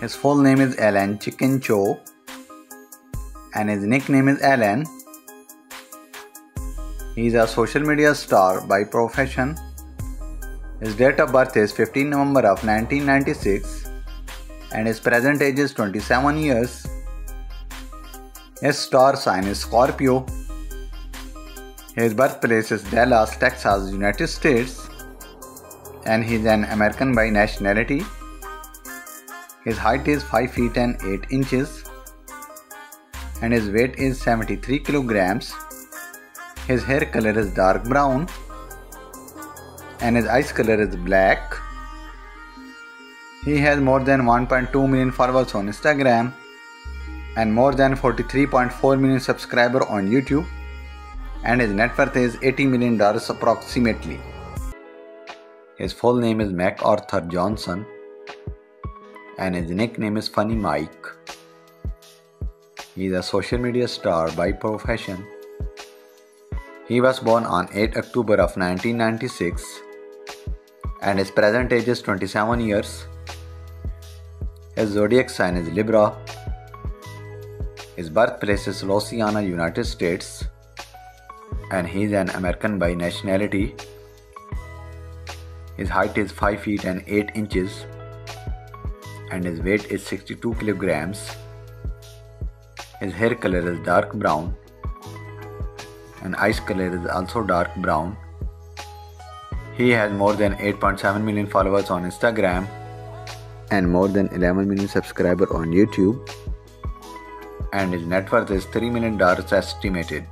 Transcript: His full name is Alan Chikin Chow and his nickname is Alan. He is a social media star by profession. His date of birth is 15 November of 1996 and his present age is 27 years. His star sign is Scorpio. His birthplace is Dallas, Texas, United States, and he is an American by nationality. His height is 5 feet and 8 inches and his weight is 73 kilograms. His hair color is dark brown and his eyes color is black. He has more than 1.2 million followers on Instagram and more than 43.4 million subscribers on YouTube, and his net worth is $80 million approximately. His full name is MacArthur Johnson and his nickname is Funny Mike. He is a social media star by profession. He was born on 8 October of 1996 and his present age is 27 years. His zodiac sign is Libra. His birthplace is Louisiana, United States, and he is an American by nationality. His height is 5 feet and 8 inches and his weight is 62 kilograms. His hair color is dark brown and eyes color is also dark brown. He has more than 8.7 million followers on Instagram and more than 11 million subscribers on YouTube, and his net worth is $3 million estimated.